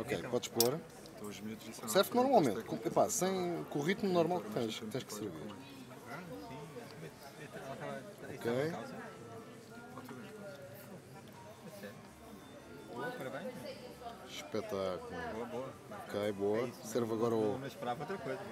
Ok, então, podes pôr. Serve-te normalmente, epá, sem, com o ritmo normal que tens que servir. Ok. Espetáculo. Boa, boa. Ok, boa. Serve agora o...